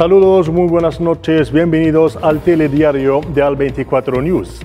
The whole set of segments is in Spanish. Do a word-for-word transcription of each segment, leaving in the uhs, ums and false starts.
Saludos, muy buenas noches, bienvenidos al Telediario de Al veinticuatro News.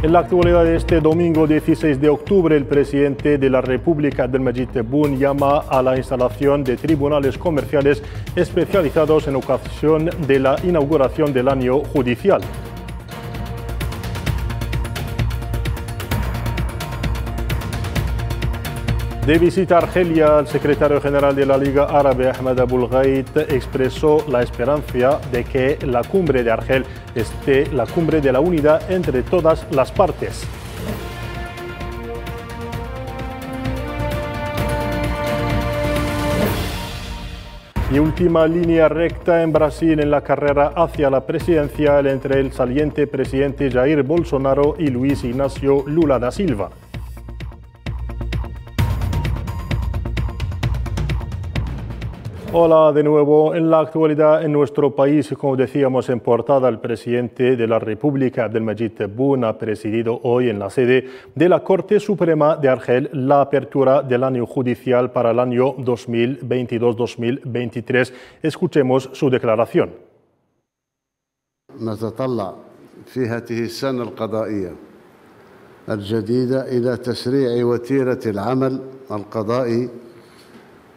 En la actualidad de este domingo dieciséis de octubre, el presidente de la República, Abdelmadjid Tebboune, llama a la instalación de tribunales comerciales especializados en ocasión de la inauguración del año judicial. De visita a Argelia, el secretario general de la Liga Árabe, Ahmed Aboul Gheit, expresó la esperanza de que la cumbre de Argel esté la cumbre de la unidad entre todas las partes. Y última línea recta en Brasil en la carrera hacia la presidencial entre el saliente presidente Jair Bolsonaro y Luis Ignacio Lula da Silva. Hola de nuevo. En la actualidad en nuestro país, como decíamos en portada, el presidente de la República, Abdelmadjid Tebboune, ha presidido hoy en la sede de la Corte Suprema de Argel la apertura del año judicial para el año dos mil veintidós dos mil veintitrés. Escuchemos su declaración. نتطلع في هذه السنة القضائية الجديدة إلى تسريع وتيرة العمل القضائي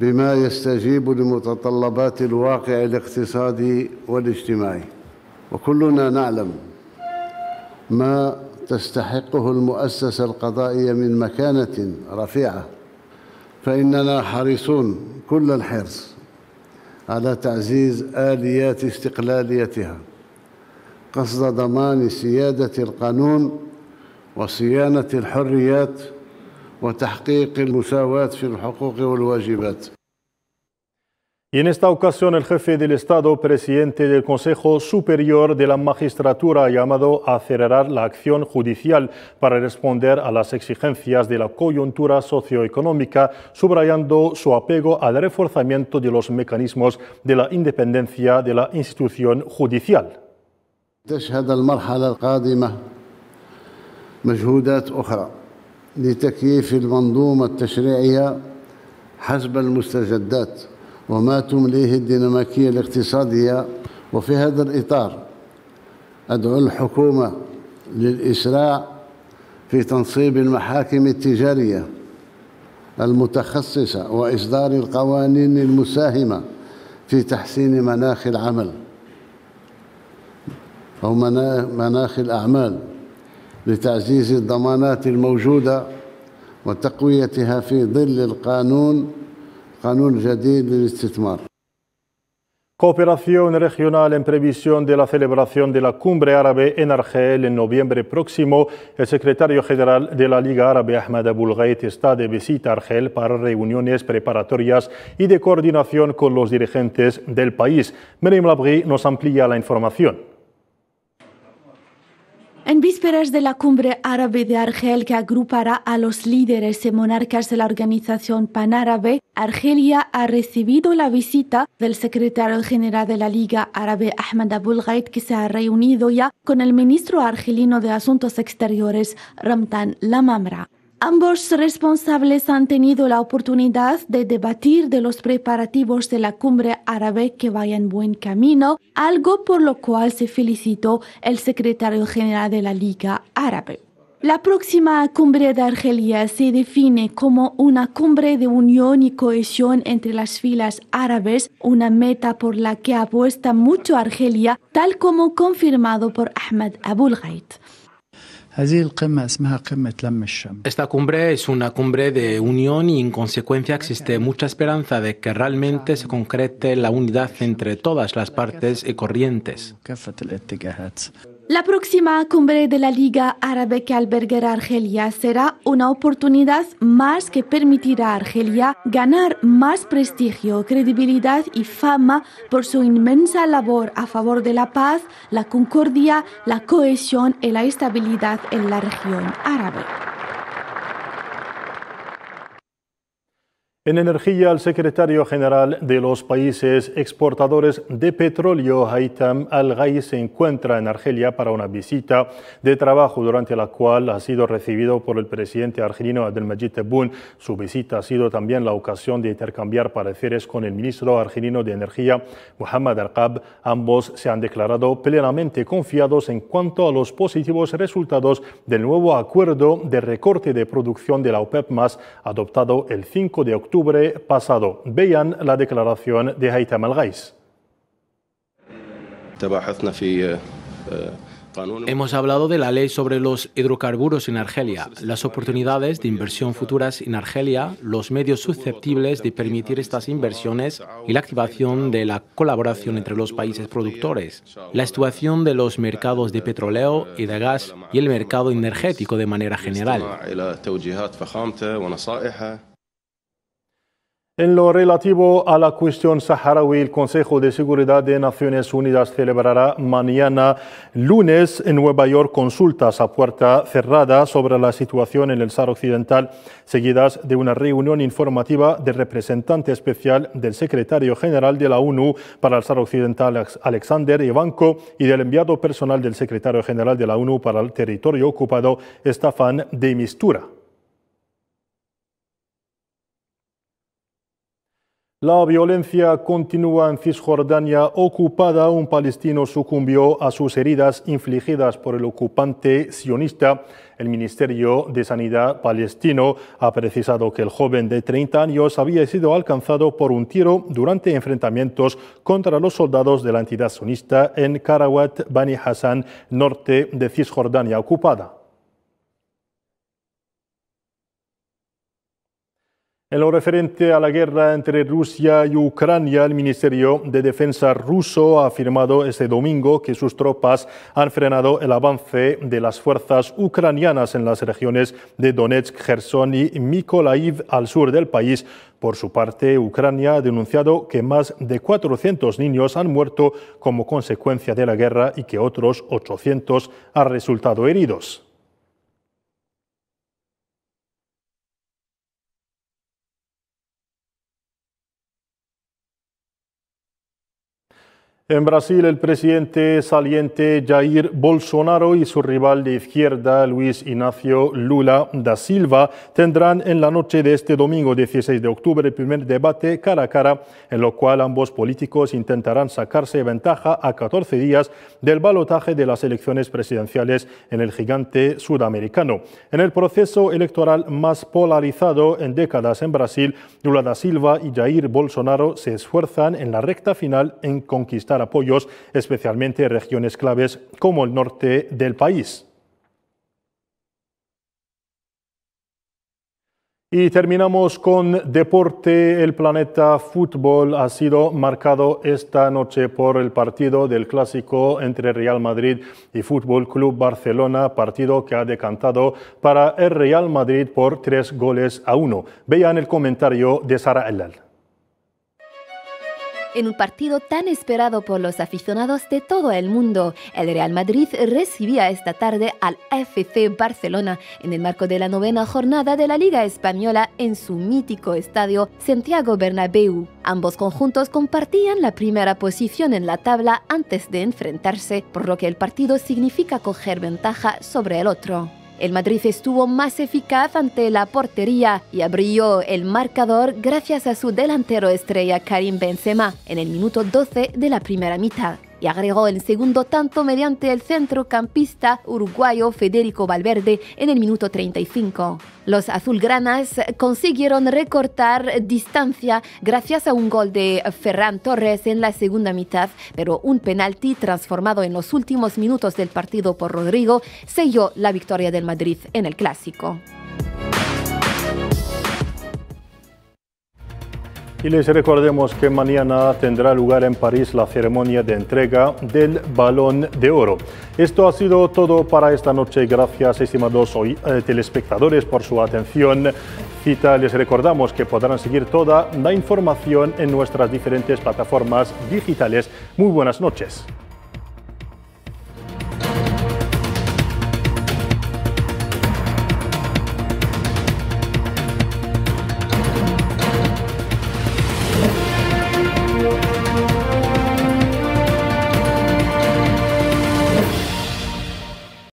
بما يستجيب لمتطلبات الواقع الاقتصادي والاجتماعي وكلنا نعلم ما تستحقه المؤسسة القضائية من مكانة رفيعة فإننا حريصون كل الحرص على تعزيز آليات استقلاليتها قصد ضمان سيادة القانون وصيانة الحريات وتحقيق المساواة في الحقوق والواجبات. Y en esta ocasión el jefe del Estado, presidente del Consejo Superior de la Magistratura, ha llamado a acelerar la acción judicial para responder a las exigencias de la coyuntura socioeconómica, subrayando su apego al reforzamiento de los mecanismos de la independencia de la institución judicial. تشهد المرحلة القادمة مجهودات أخرى لتكييف المنظومة التشريعية حسب المستجدات وما تمليه الديناميكية الاقتصادية وفي هذا الإطار أدعو الحكومة للإسراع في تنصيب المحاكم التجارية المتخصصة وإصدار القوانين المساهمة في تحسين مناخ العمل أو مناخ الأعمال لتعزيز الضمانات الموجودة وتقويتها في ظل القانون قانون جديد للاستثمار. Cooperación regional en previsión de la celebración de la Cumbre Árabe en Argel en noviembre próximo. El secretario general de la Liga Árabe, Ahmed Aboul Gheit, está de visita a Argel para reuniones preparatorias y de coordinación con los dirigentes del país. Mereim Labri nos amplía la información. En vísperas de la Cumbre Árabe de Argel, que agrupará a los líderes y monarcas de la organización panárabe, Argelia ha recibido la visita del secretario general de la Liga Árabe, Ahmed Aboul Gheit, que se ha reunido ya con el ministro argelino de Asuntos Exteriores, Ramtan Lamamra. Ambos responsables han tenido la oportunidad de debatir de los preparativos de la Cumbre Árabe que va en buen camino, algo por lo cual se felicitó el secretario general de la Liga Árabe. La próxima cumbre de Argelia se define como una cumbre de unión y cohesión entre las filas árabes, una meta por la que apuesta mucho Argelia, tal como confirmado por Ahmed Aboul Gheit. Esta cumbre es una cumbre de unión y en consecuencia existe mucha esperanza de que realmente se concrete la unidad entre todas las partes y corrientes. La próxima cumbre de la Liga Árabe que albergará Argelia será una oportunidad más que permitirá a Argelia ganar más prestigio, credibilidad y fama por su inmensa labor a favor de la paz, la concordia, la cohesión y la estabilidad en la región árabe. En energía, el secretario general de los países exportadores de petróleo, Haitham Al Ghais, se encuentra en Argelia para una visita de trabajo, durante la cual ha sido recibido por el presidente argelino Abdelmadjid Tebboune. Su visita ha sido también la ocasión de intercambiar pareceres con el ministro argelino de Energía, Mohamed Arkab. Ambos se han declarado plenamente confiados en cuanto a los positivos resultados del nuevo acuerdo de recorte de producción de la OPEP más, adoptado el cinco de octubre pasado. Vean la declaración de Haitham Al Ghais. Hemos hablado de la ley sobre los hidrocarburos en Argelia, las oportunidades de inversión futuras en Argelia, los medios susceptibles de permitir estas inversiones y la activación de la colaboración entre los países productores, la situación de los mercados de petróleo y de gas y el mercado energético de manera general. En lo relativo a la cuestión saharaui, el Consejo de Seguridad de Naciones Unidas celebrará mañana, lunes, en Nueva York, consultas a puerta cerrada sobre la situación en el Sahara Occidental, seguidas de una reunión informativa del representante especial del secretario general de la ONU para el Sahara Occidental, Alexander Ivanko, y del enviado personal del secretario general de la ONU para el territorio ocupado, Staffan de Mistura. La violencia continúa en Cisjordania ocupada. Un palestino sucumbió a sus heridas infligidas por el ocupante sionista. El Ministerio de Sanidad palestino ha precisado que el joven de treinta años había sido alcanzado por un tiro durante enfrentamientos contra los soldados de la entidad sionista en Karawat Bani Hassan, norte de Cisjordania ocupada. En lo referente a la guerra entre Rusia y Ucrania, el Ministerio de Defensa ruso ha afirmado este domingo que sus tropas han frenado el avance de las fuerzas ucranianas en las regiones de Donetsk, Jersón y Mykolaiv al sur del país. Por su parte, Ucrania ha denunciado que más de cuatrocientos niños han muerto como consecuencia de la guerra y que otros ochocientos han resultado heridos. En Brasil, el presidente saliente Jair Bolsonaro y su rival de izquierda, Luis Ignacio Lula da Silva, tendrán en la noche de este domingo dieciséis de octubre el primer debate cara a cara, en lo cual ambos políticos intentarán sacarse ventaja a catorce días del balotaje de las elecciones presidenciales en el gigante sudamericano. En el proceso electoral más polarizado en décadas en Brasil, Lula da Silva y Jair Bolsonaro se esfuerzan en la recta final en conquistar apoyos, especialmente en regiones claves como el norte del país. Y terminamos con deporte. El planeta fútbol ha sido marcado esta noche por el partido del clásico entre Real Madrid y Fútbol Club Barcelona, partido que ha decantado para el Real Madrid por tres goles a uno. Vean el comentario de Sara Hellal. En un partido tan esperado por los aficionados de todo el mundo, el Real Madrid recibía esta tarde al F C Barcelona en el marco de la novena jornada de la Liga Española en su mítico estadio Santiago Bernabéu. Ambos conjuntos compartían la primera posición en la tabla antes de enfrentarse, por lo que el partido significa coger ventaja sobre el otro. El Madrid estuvo más eficaz ante la portería y abrió el marcador gracias a su delantero estrella Karim Benzema en el minuto doce de la primera mitad, y agregó el segundo tanto mediante el centrocampista uruguayo Federico Valverde en el minuto treinta y cinco. Los azulgranas consiguieron recortar distancia gracias a un gol de Ferran Torres en la segunda mitad, pero un penalti transformado en los últimos minutos del partido por Rodrigo selló la victoria del Madrid en el clásico. Y les recordemos que mañana tendrá lugar en París la ceremonia de entrega del Balón de Oro. Esto ha sido todo para esta noche. Gracias, estimados hoy, eh, telespectadores, por su atención. Cita, les recordamos que podrán seguir toda la información en nuestras diferentes plataformas digitales. Muy buenas noches.